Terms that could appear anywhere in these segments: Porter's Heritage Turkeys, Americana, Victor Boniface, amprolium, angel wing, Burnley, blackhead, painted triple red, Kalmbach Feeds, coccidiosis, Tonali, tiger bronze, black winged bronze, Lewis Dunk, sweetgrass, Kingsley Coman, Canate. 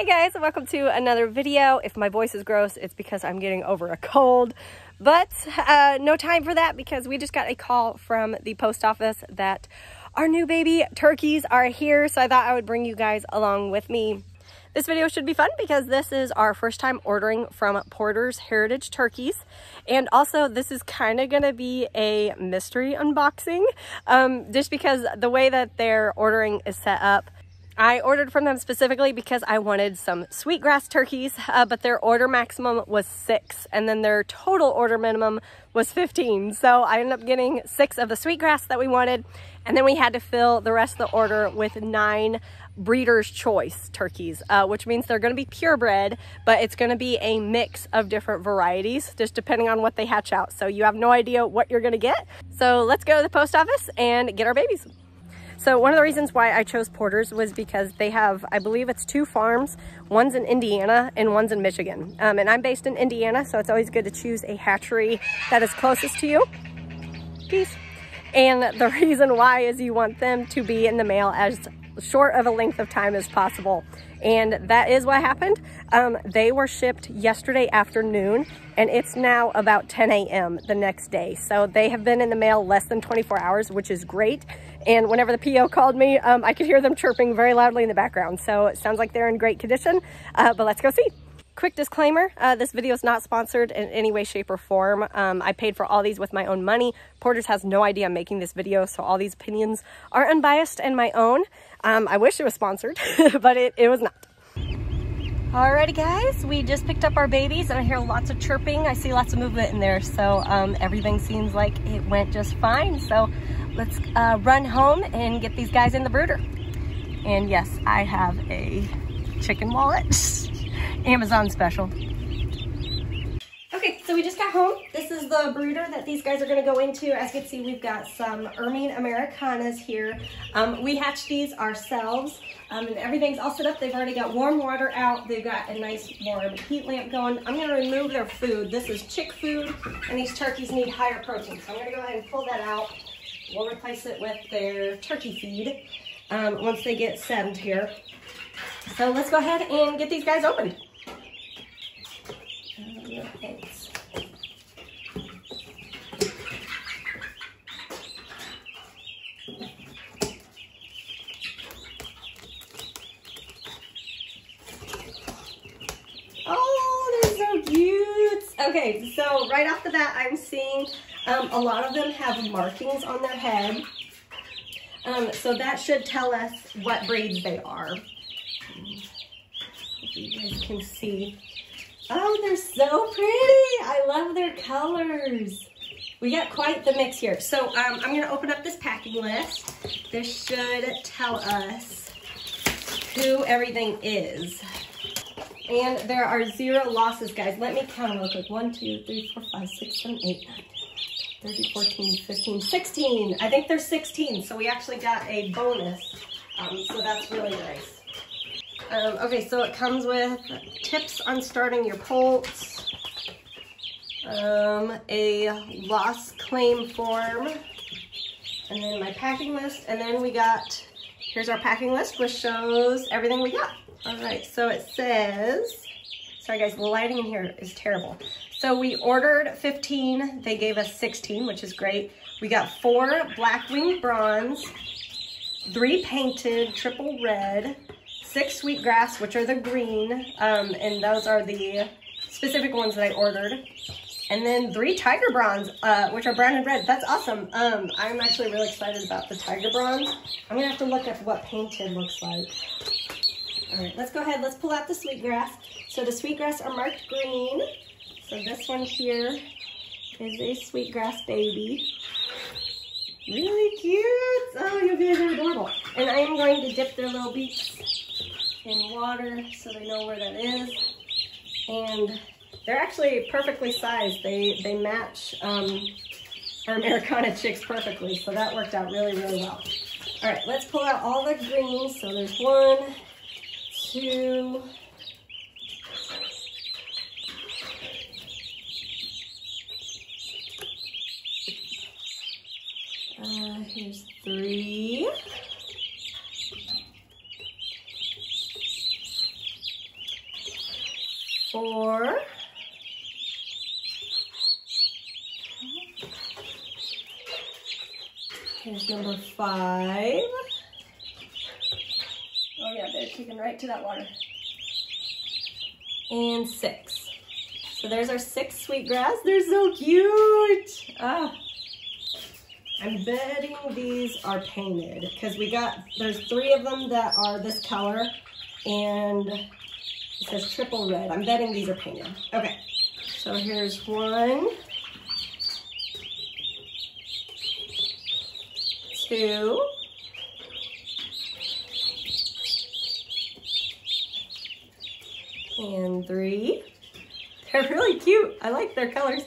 Hey guys, welcome to another video. If my voice is gross, it's because I'm getting over a cold, but no time for that because we just got a call from the post office that our new baby turkeys are here, so I thought I would bring you guys along with me. This video should be fun because this is our first time ordering from Porter's Heritage Turkeys, and also this is kind of going to be a mystery unboxing just because the way that their ordering is set up. I ordered from them specifically because I wanted some sweetgrass turkeys, but their order maximum was 6, and then their total order minimum was 15. So I ended up getting 6 of the sweetgrass that we wanted, and then we had to fill the rest of the order with 9 breeder's choice turkeys, which means they're going to be purebred, but it's going to be a mix of different varieties, just depending on what they hatch out. So you have no idea what you're going to get. So let's go to the post office and get our babies. So one of the reasons why I chose Porter's was because they have, I believe it's 2 farms. One's in Indiana and one's in Michigan. And I'm based in Indiana, so it's always good to choose a hatchery that is closest to you. Peace. And the reason why is you want them to be in the mail as short of a length of time as possible. And that is what happened. They were shipped yesterday afternoon, and it's now about 10 a.m. the next day. So they have been in the mail less than 24 hours, which is great. And whenever the PO called me, I could hear them chirping very loudly in the background. So it sounds like they're in great condition, but let's go see. Quick disclaimer, this video is not sponsored in any way, shape, or form. I paid for all these with my own money. Porter's has no idea I'm making this video, so all these opinions are unbiased and my own. I wish it was sponsored, but it was not. Alrighty guys, we just picked up our babies and I hear lots of chirping. I see lots of movement in there, so everything seems like it went just fine. So let's run home and get these guys in the brooder. And yes, I have a chicken wallet. Amazon special. Okay, so we just got home. This is the brooder that these guys are going to go into. As you can see, we've got some ermine Americanas here. We hatched these ourselves, and everything's all set up. They've already got warm water out. They've got a nice warm heat lamp going. I'm going to remove their food. This is chick food, and these turkeys need higher protein. So I'm going to go ahead and pull that out. We'll replace it with their turkey feed once they get settled here. So let's go ahead and get these guys open. Oh, they're so cute. Okay, so right off the bat, I'm seeing a lot of them have markings on their head. So that should tell us what breeds they are. You guys can see. Oh, they're so pretty. I love their colors. We got quite the mix here. So I'm going to open up this packing list. This should tell us who everything is. And there are 0 losses, guys. Let me count real quick. 1, 2, 3, 4, 5, 6, 7, 8, 9, 10, 11, 12, 13, 14, 15, 16. I think there's 16, so we actually got a bonus. So that's really nice. Okay, so it comes with tips on starting your poults, a loss claim form, and then my packing list, and then we got, here's our packing list, which shows everything we got. Alright, so it says, sorry guys, the lighting in here is terrible. So we ordered 15, they gave us 16, which is great. We got 4 black winged bronze, 3 painted triple red, 6 sweetgrass, which are the green, and those are the specific ones that I ordered. And then 3 tiger bronze, which are brown and red. That's awesome. I'm actually really excited about the tiger bronze. I'm going to have to look up what painted looks like. All right, let's go ahead. Let's pull out the sweetgrass. So the sweetgrass are marked green. So this one here is a sweetgrass baby. Really cute. Oh, you guys are adorable. And I am going to dip their little beaks in water so they know where that is, and they're actually perfectly sized. They match our Americana chicks perfectly, so that worked out really well. All right, let's pull out all the greens. So there's 1, 2, here's 3. 4, here's number 5. Oh yeah, they're keeping right to that water. And 6. So there's our 6 sweetgrass. They're so cute. Ah, I'm betting these are painted because we got, there's 3 of them that are this color and it says triple red. I'm betting these are painted. Okay, so here's 1. 2, 3. They're really cute. I like their colors.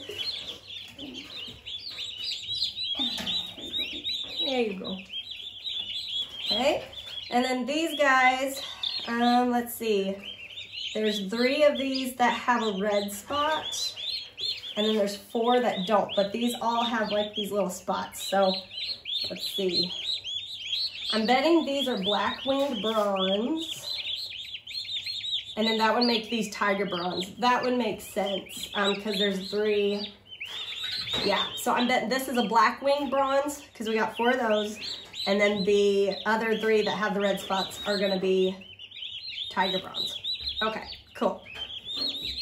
There you go. Okay, and then these guys, let's see. There's 3 of these that have a red spot, and then there's 4 that don't, but these all have like these little spots, so. Let's see. I'm betting these are black winged bronze. And then that would make these tiger bronze. That would make sense because there's 3. Yeah, so I'm betting this is a black winged bronze because we got 4 of those. And then the other 3 that have the red spots are going to be tiger bronze. Okay, cool.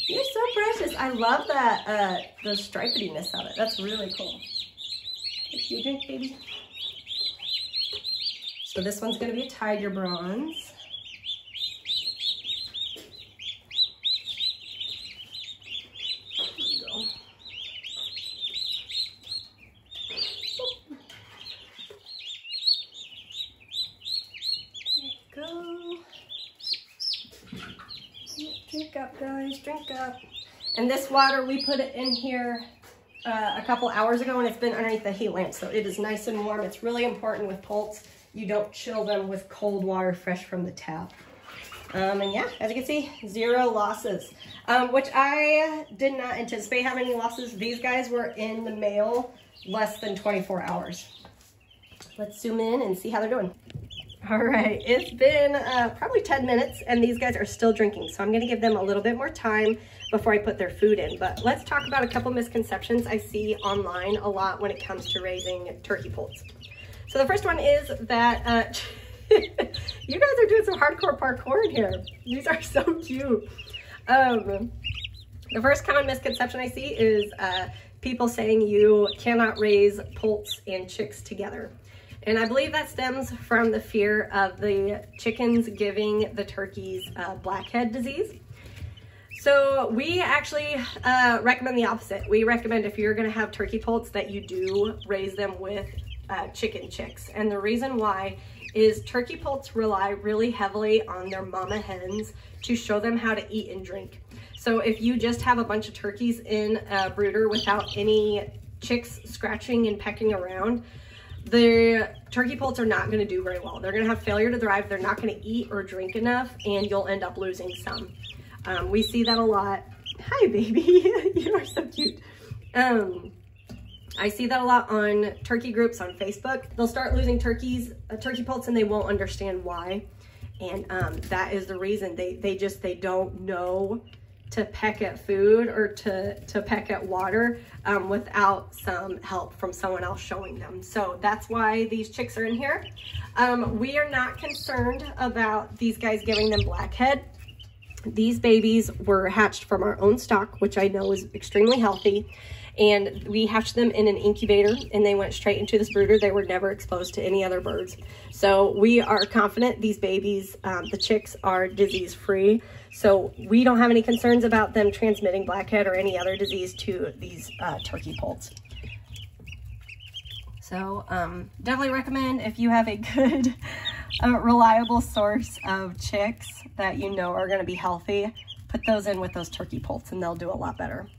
You're so precious. I love that, the stripediness of it. That's really cool. If you drink, baby. So this one's going to be a tiger bronze. There you go. There you go. Drink up, guys. Drink up. And this water, we put it in here a couple hours ago, and it's been underneath the heat lamp, so it is nice and warm. It's really important with poults. You don't chill them with cold water fresh from the tap. And yeah, as you can see, 0 losses, which I did not anticipate having any losses. These guys were in the mail less than 24 hours. Let's zoom in and see how they're doing. All right, it's been probably 10 minutes and these guys are still drinking. So I'm gonna give them a little bit more time before I put their food in. But let's talk about a couple misconceptions I see online a lot when it comes to raising turkey poults. So the first one is that, you guys are doing some hardcore parkour in here. These are so cute. The first common misconception I see is people saying you cannot raise poults and chicks together. And I believe that stems from the fear of the chickens giving the turkeys blackhead disease. So we actually recommend the opposite. We recommend if you're gonna have turkey poults that you do raise them with chicken chicks. And the reason why is turkey poults rely really heavily on their mama hens to show them how to eat and drink. So if you just have a bunch of turkeys in a brooder without any chicks scratching and pecking around, the turkey poults are not going to do very well. They're going to have failure to thrive. They're not going to eat or drink enough, and you'll end up losing some. We see that a lot. Hi, baby. You are so cute. I see that a lot on turkey groups on Facebook. They'll start losing turkey poults, and they won't understand why. And that is the reason. They don't know to peck at food or to peck at water without some help from someone else showing them. So that's why these chicks are in here. We are not concerned about these guys giving them blackhead. These babies were hatched from our own stock, which I know is extremely healthy. And we hatched them in an incubator and they went straight into this brooder. They were never exposed to any other birds. So we are confident these babies, the chicks are disease free. So we don't have any concerns about them transmitting blackhead or any other disease to these turkey poults. So definitely recommend if you have a good, reliable source of chicks that you know are gonna be healthy, put those in with those turkey poults and they'll do a lot better.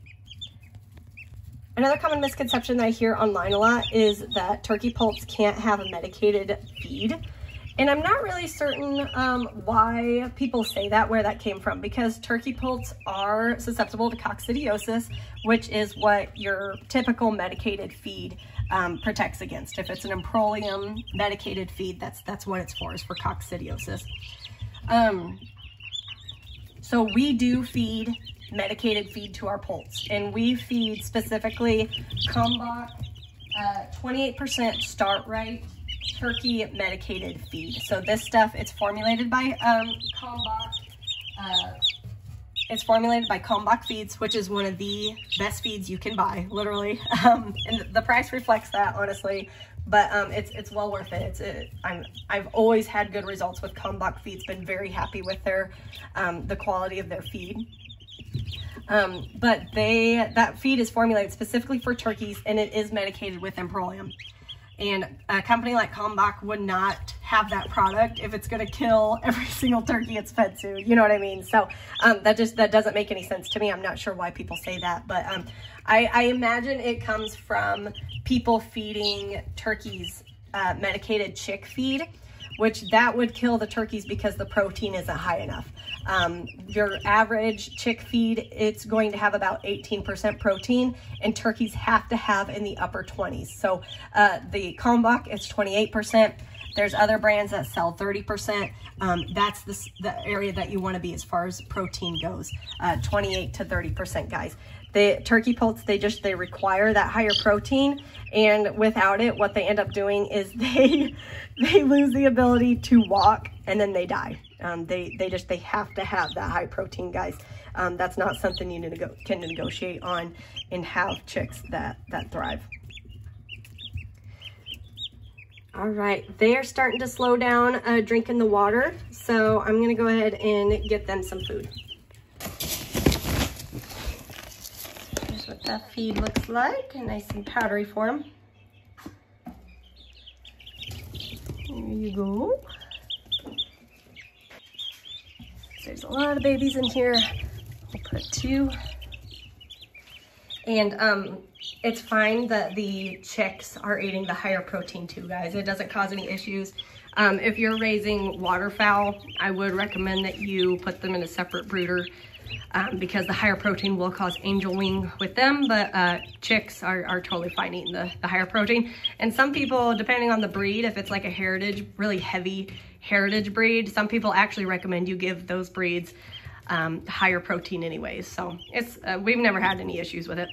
Another common misconception that I hear online a lot is that turkey poults can't have a medicated feed. And I'm not really certain why people say that, where that came from, because turkey poults are susceptible to coccidiosis, which is what your typical medicated feed protects against. If it's an amprolium medicated feed, that's what it's for, is for coccidiosis. So we do feed medicated feed to our poults, and we feed specifically Kalmbach 28% start right turkey medicated feed. So this stuff, it's formulated by Kalmbach. It's formulated by Kalmbach Feeds, which is one of the best feeds you can buy, literally. And the price reflects that, honestly, but it's well worth it. I've always had good results with Kalmbach Feeds, been very happy with their, the quality of their feed. But that feed is formulated specifically for turkeys, and it is medicated with amprolium. And a company like Kalmbach would not have that product if it's going to kill every single turkey it's fed to. You know what I mean? So that doesn't make any sense to me. I'm not sure why people say that, but I imagine it comes from people feeding turkeys medicated chick feed, which that would kill the turkeys because the protein isn't high enough. Your average chick feed, it's going to have about 18% protein, and turkeys have to have in the upper 20s. So the Kalmbach, it's 28%. There's other brands that sell 30%. That's the area that you want to be as far as protein goes, 28 to 30%, guys. The turkey poults, they require that higher protein, and without it, what they end up doing is they lose the ability to walk, and then they die. They have to have that high protein, guys. That's not something you can negotiate on, and have chicks that thrive. All right, they're starting to slow down drinking the water, so I'm gonna go ahead and get them some food. That feed looks like, nice and powdery for them. There you go. There's a lot of babies in here. I'll put two. And it's fine that the chicks are eating the higher protein too, guys. It doesn't cause any issues. If you're raising waterfowl, I would recommend that you put them in a separate brooder, because the higher protein will cause angel wing with them, but chicks are totally fine eating the higher protein. And some people, depending on the breed, if it's like a heritage, really heavy heritage breed, some people actually recommend you give those breeds higher protein anyways. So it's we've never had any issues with it.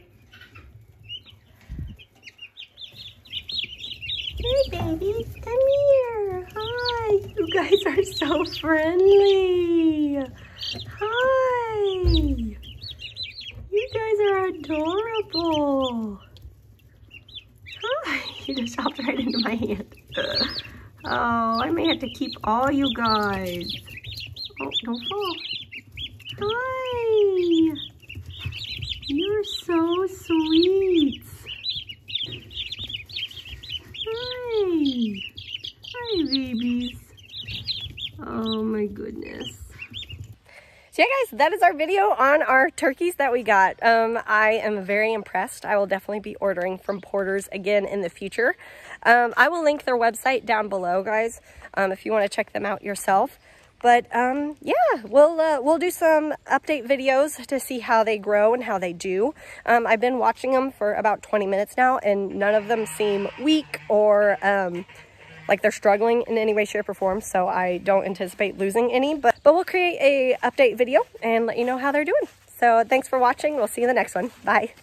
Hey babies, come here. Hi, you guys are so friendly. Hi! You guys are adorable! Hi! You just hopped right into my hand. Oh, I may have to keep all you guys. Oh, don't fall. Hi! You're so sweet! Hi! Hi, babies! Oh my goodness. So yeah, guys, that is our video on our turkeys that we got. I am very impressed. I will definitely be ordering from Porter's again in the future. I will link their website down below, guys, if you want to check them out yourself. But yeah, we'll do some update videos to see how they grow and how they do. I've been watching them for about 20 minutes now, and none of them seem weak or like they're struggling in any way, shape, or form, so I don't anticipate losing any, but we'll create a update video and let you know how they're doing. So thanks for watching. We'll see you in the next one. Bye.